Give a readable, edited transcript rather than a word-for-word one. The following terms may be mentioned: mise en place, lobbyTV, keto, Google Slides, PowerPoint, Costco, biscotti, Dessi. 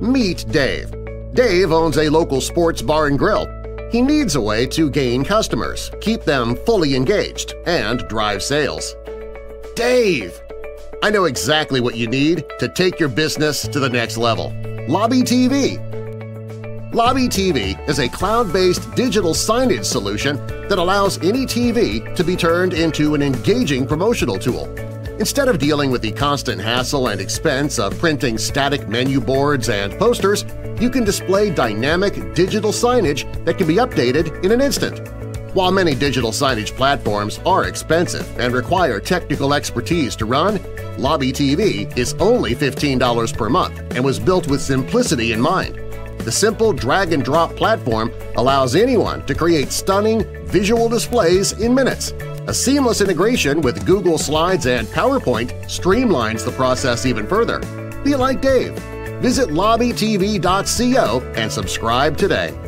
Meet Dave. Dave owns a local sports bar and grill. He needs a way to gain customers, keep them fully engaged, and drive sales. Dave! I know exactly what you need to take your business to the next level. lobbyTV. lobbyTV is a cloud-based digital signage solution that allows any TV to be turned into an engaging promotional tool. Instead of dealing with the constant hassle and expense of printing static menu boards and posters, you can display dynamic digital signage that can be updated in an instant. While many digital signage platforms are expensive and require technical expertise to run, lobbyTV is only $15 per month and was built with simplicity in mind. The simple drag-and-drop platform allows anyone to create stunning visual displays in minutes. A seamless integration with Google Slides and PowerPoint streamlines the process even further. Be like Dave. Visit lobbytv.co and subscribe today.